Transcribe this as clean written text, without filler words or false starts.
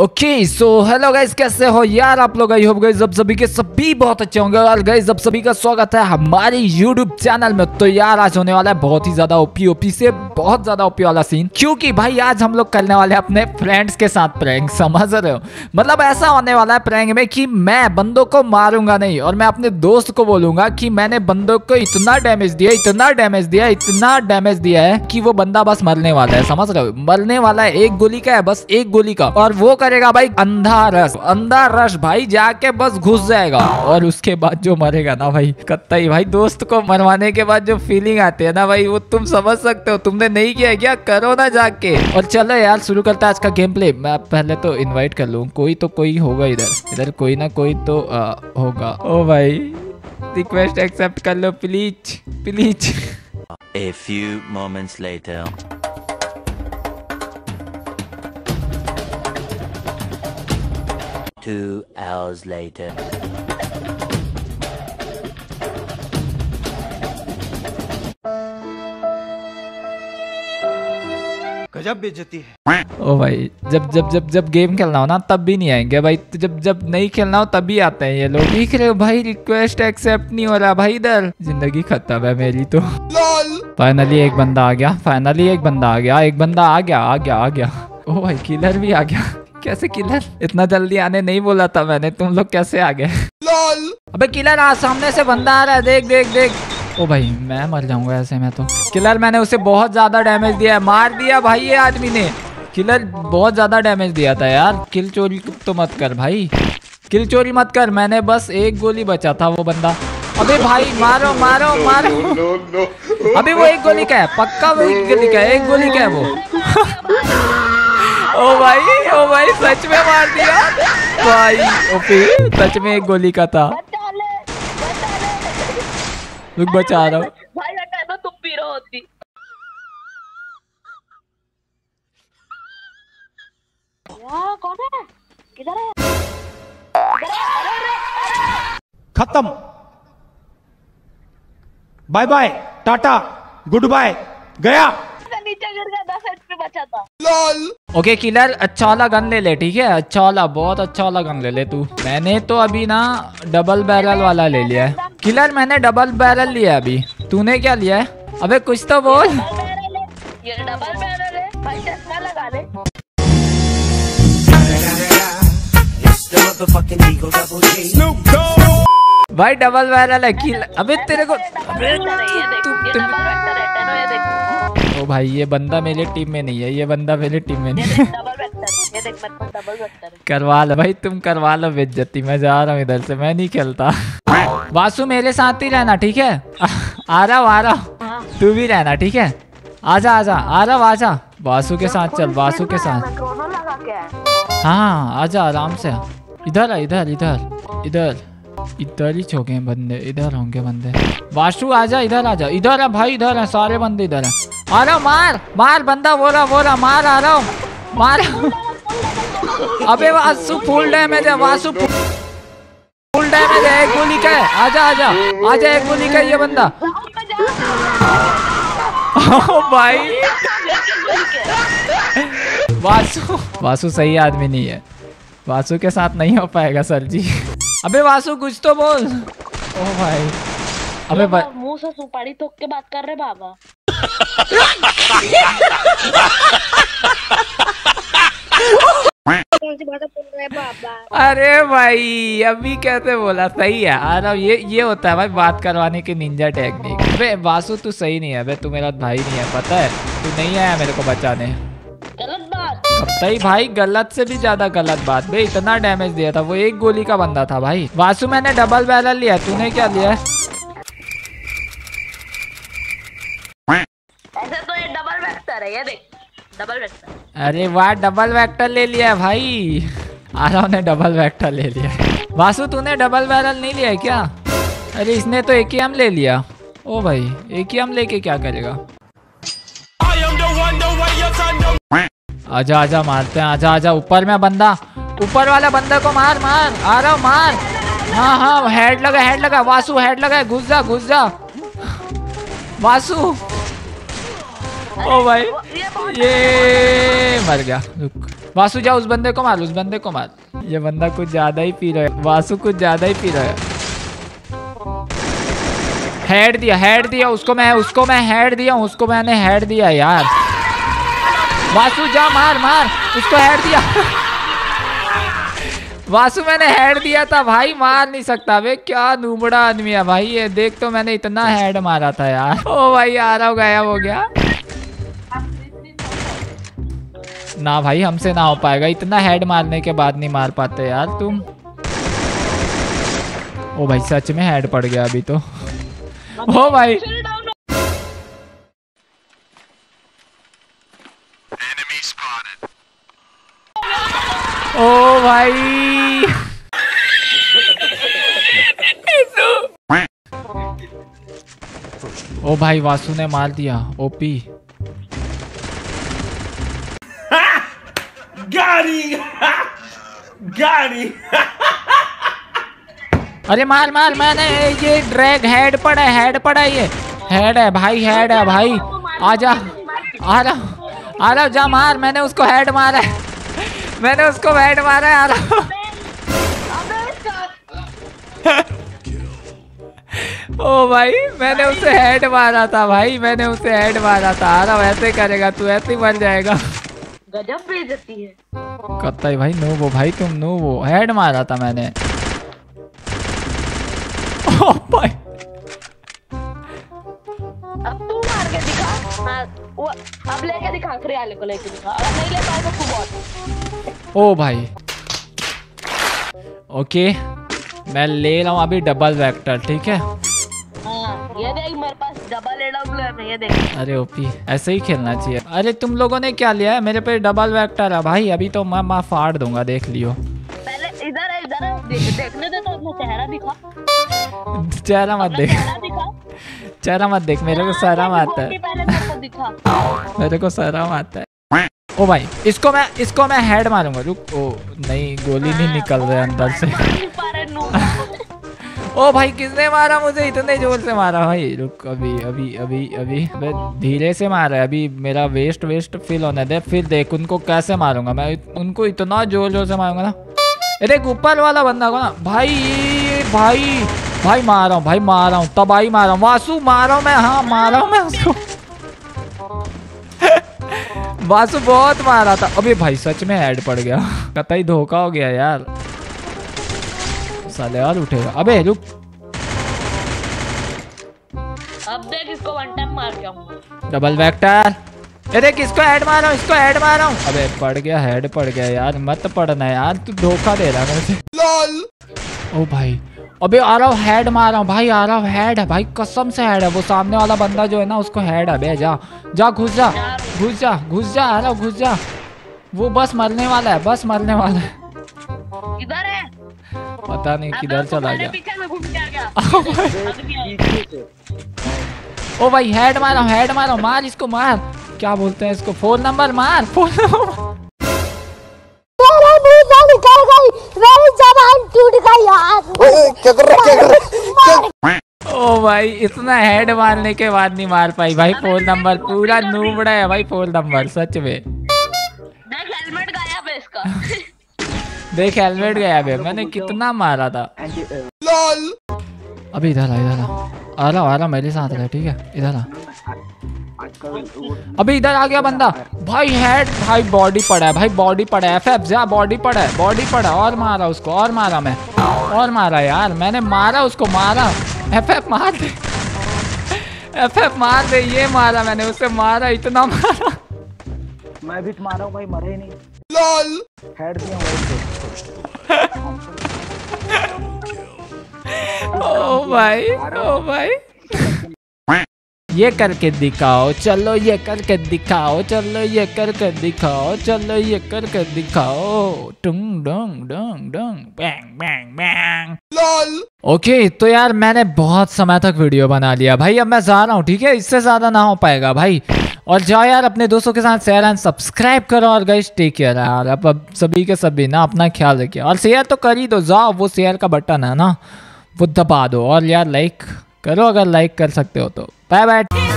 Okay so hello guys, कैसे हो यार आप लोग। आई होप गाइज अब सभी के सभी बहुत अच्छे होंगे। और गाइज अब सभी का स्वागत है हमारे यूट्यूब चैनल में। तो यार आज होने वाला है बहुत ही ज्यादा ओपी से बहुत ज्यादा ओपी वाला सीन, क्योंकि भाई आज हम लोग करने वाले हैं अपने फ्रेंड्स के साथ प्रैंक। समझ रहे हो, मतलब ऐसा होने वाला है प्रैंक में कि मैं बंदों को मारूंगा नहीं और मैं अपने दोस्त को बोलूंगा कि मैंने बंदों को इतना डैमेज दिया है कि वो बंदा बस मरने वाला है। समझ रहे हो, मरने वाला है, एक गोली का है, बस एक गोली का। और वो करेगा भाई अंधा रश भाई, जाके बस घुस जाएगा। और उसके बाद जो मरेगा ना भाई, कतई भाई दोस्त को मरवाने के बाद जो फीलिंग आती है ना भाई, वो तुम समझ सकते हो। तुमने नहीं किया क्या, करो ना जाके। और चलो यार शुरू करते हैं आज का गेम प्ले। मैं पहले तो इनवाइट कर लूं, कोई तो कोई होगा इधर कोई ना कोई तो होगा। ओ भाई रिक्वेस्ट एक्सेप्ट कर लो please please. A few moments later. Two hours later. गजब बेइज्जती है। ओ भाई जब गेम खेलना हो ना तब भी नहीं आएंगे भाई, जब नहीं खेलना हो तभी आते हैं ये लोग। देख रहे हो भाई रिक्वेस्ट एक्सेप्ट नहीं हो रहा भाई, इधर जिंदगी खत्म है मेरी तो। फाइनली एक बंदा आ गया, एक बंदा आ गया। ओ भाई किलर भी आ गया। कैसे किलर, इतना जल्दी आने नहीं बोला था मैंने, तुम लोग कैसे आ गए। अबे किलर आ, सामने से बंदा आ रहा है, देख देख देख। ओ भाई मैं मर जाऊंगा ऐसे में तो। किलर, मैंने उसे बहुत ज्यादा डैमेज दिया है, मार दिया भाई ये आदमी ने। किलर बहुत ज्यादा डैमेज दिया था यार। किल चोरी तो मत कर भाई, किल चोरी मत कर। मैंने बस एक गोली बचा था, वो बंदा। अबे भाई मारो मारो मारो। अभी वो एक गोली का है पक्का, वो एक गोली का है वो। ओ भाई सच में मार दिया भाई। ओपी सच में एक गोली का था। रुक बचा रहा हूँ भाई, हटा तुम भी रहो होती। यार कौन है, किधर है? खत्म, bye bye tata goodbye, गया नीचे गिर गया। 10 सेट पे बचा था। ओके किलर अच्छा वाला गन ले ले, ठीक है, अच्छा वाला, बहुत अच्छा वाला गन ले ले तू। मैंने तो अभी ना डबल बैरल वाला ले लिया है। किलर मैंने डबल बैरल लिया है, अभी तूने क्या लिया है? अबे कुछ तो बोल। ये डबल बैरल है भाई, चश्मा लगा ले। भाई डबल बैरल है किलर। अबे तेरे को, ओ भाई ये बंदा मेरे टीम में नहीं है, करवा लो भाई, तुम करवा लो बेइज्जती। मैं जा रहा हूँ इधर से, मैं नहीं खेलता। वासु मेरे साथ ही रहना, ठीक है? आ रहा तू भी रहना, ठीक है? आजा वासु के साथ चल, वासु के साथ। हाँ आजा आराम से, इधर ही छोके बंदे, इधर होंगे बंदे। वासु आजा, इधर आ भाई, इधर है सारे बंदे, इधर है। आ रहा, मार बंदा, वो रहा मार, आ रहा हूँ मार। अबे वासु फुल डैमेज है, एक गोली का है। आजा एक गोली का ये बंदा। ओ भाई वासु सही आदमी नहीं है, वासु के साथ नहीं हो पाएगा सर जी। अबे वासु कुछ तो बोल। ओ भाई अबे मुंह से सुपारी ठोक के बात कर रहे बाबा। अरे भाई अभी कैसे बोला, सही है। अरे ये होता है भाई बात करवाने की निंजा टेक्निक। अबे वासु तू सही नहीं है, अबे तू मेरा भाई नहीं है, पता है तू नहीं आया मेरे को बचाने। गलत बात भाई, गलत से भी ज्यादा गलत बात भाई। इतना डैमेज दिया था, वो एक गोली का बंदा था भाई। वासु मैंने डबल बैरल लिया, तूने क्या लिया? ऐसे तो ये डबल वेक्टर है, ये देख डबल वेक्टर। अरे वाह डबल वेक्टर ले लिया भाई, आराव ने डबल वेक्टर ले लिया। वासु तूने डबल बैरल नहीं लिया क्या? अरे इसने तो एक ही हम ले लिया। ओ भाई एक ही हम लेके क्या करेगा। आजा मारते हैं, आजा ऊपर में बंदा, ऊपर वाला बंदा को मार। आ रहा मार, हाँ हेड लगा वासु, हेड लगा, घुस जा वासु। ओ भाई ये मर गया, रुक। वासु जाओ, उस बंदे को मार, उस बंदे को मार। ये बंदा कुछ ज्यादा ही पी रहा है, वासु कुछ ज्यादा ही पी रहा है। हेड दिया उसको मैं हेड दिया हूँ, उसको मैंने हेड दिया यार। वासु जा मार मार, उसको हेड दिया। वासु मैंने हेड दिया था भाई, मार नहीं सकता वे, क्या नूबड़ा आदमी है भाई ये। देख तो मैंने इतना हेड मारा था यार। ओ भाई आ रहा हो गया, हो गया ना भाई, हमसे ना हो पाएगा, इतना हेड मारने के बाद नहीं मार पाते यार तुम। ओ भाई सच में हेड पड़ गया अभी तो। ओ भाई ओ भाई ओ भाई वासु ने मार दिया ओपी। गाड़ी अरे मार मार, मैंने ये ड्रैग हेड पड़ा है, हेड पड़ा है, ये हेड है भाई, हेड है भाई। आजा आ रहा जा मार, मैंने उसको हेड मारा है, मैंने उसको हेड मारा है। आ रहा ओ भाई मैंने उसे हेड मारा था भाई, मैंने उसे हेड मारा था। आ रहा वैसे करेगा तू, ऐसे ही मर जाएगा। गजब बेइज्जती है कत्ता भाई, नो वो भाई तुम नो वो, हेड मारा था मैंने। ओ भाई अब तू मार के दिखा, अब लेके दिखा, खरियाले को लेके दिखा, अगर नहीं ले पाएगा तू बहुत। ओ भाई ओके मैं ले रहा हूँ अभी डबल वेक्टर, ठीक है। ये देख मेरे पास डबल एडब्ल्यू है, ये देख। अरे ओपी ऐसे ही खेलना चाहिए। अरे तुम लोगों ने क्या लिया है, मेरे पे डबल वेक्टर है भाई, अभी तो मैं फाड़ दूंगा, देख लियो। पहले इधर है देखने दे तो अपना चेहरा दिखा, चेहरा मत देख, चेहरा मत देख, मेरे को शर्म आता है, मेरे को शर्म आता है। ओ भाई इसको मैं हेड मारूंगा, रुक। ओ नहीं गोली नहीं निकल रहा अंदर से। ओ भाई किसने मारा मुझे, इतने जोर से मारा भाई, रुक अभी अभी अभी अभी धीरे से मारा है, अभी मेरा वेस्ट फील होने दे, फिर देख उनको कैसे मारूंगा मैं, उनको इतना जोर से मारूंगा ना। अरे ऊपर वाला बंदा को ना भाई भाई भाई मार रहा हूँ तबाही मार रहा हूँ, वासु मार रहा हूँ मैं, हाँ मार रहा हूँ मैं उसको। वासु बहुत मारा था अभी भाई, सच में हेड पड़ गया, कतई धोखा हो गया यार, साले और उठेगा। अबे रुक अब देख इसको वन टाइम मार के आऊंगा डबल वेक्टर। अरे किसको हेड मार रहा हूँ, इसको हेड मार रहा हूँ। अबे पड़ गया, हेड पड़ गया यार, मत पड़ना यार, तू धोखा दे रहा मुझे लॉल। ओ भाई अबे आ रहा हूँ, हेड मार रहा हूँ भाई, आ रहा हूँ हेड है भाई, कसम से हेड है। वो सामने वाला बंदा जो है ना उसको हेड है बे, जा घुस जा आ रहा हूँ, घुस जा, वो बस मरने वाला है, बस मरने वाला है। किधर है पता नहीं, किधर चला गया। ओ भाई हेड मारो मार इसको, मार क्या बोलते हैं इसको, 4 नंबर मार, 4 नंबर। ओ भाई इतना हेड मारने के बाद नहीं मार पाई भाई, 4 नंबर पूरा नूबड़ा है भाई, 4 नंबर सच में। देख हेलमेट गायब है इसका। देख हेलमेट गायब है, मैंने कितना मारा था। अभी इधर आ रहा मेरे साथ रहा, ठीक है इधर आ। अभी इधर आ गया बंदा भाई, हेड भाई, बॉडी पड़ा है FF जा, बॉडी पड़ा है और मारा उसको यार, मैंने मारा उसको, मारा FF मार दे, FF मार दे, ये मारा मैंने उसे, मारा इतना मारा। मैं भी मारा हूं भाई, मरे ही नहीं लॉल, हेड दिया ओ भाई ये करके दिखाओ चलो ये करके दिखाओ टंग डंग डंग डंग bang bang bang lol. Okay तो यार मैंने बहुत समय तक वीडियो बना लिया भाई, अब मैं जा रहा हूँ, ठीक है इससे ज्यादा ना हो पाएगा भाई। और जाओ यार अपने दोस्तों के साथ शेयर एंड सब्सक्राइब करो, और गाइस टेक केयर यार, अब सभी के सभी ना अपना ख्याल रखिए, और शेयर तो कर ही दो, जाओ वो शेयर का बटन है ना वो दबा दो, और यार लाइक करो अगर लाइक कर सकते हो तो। Bye bye.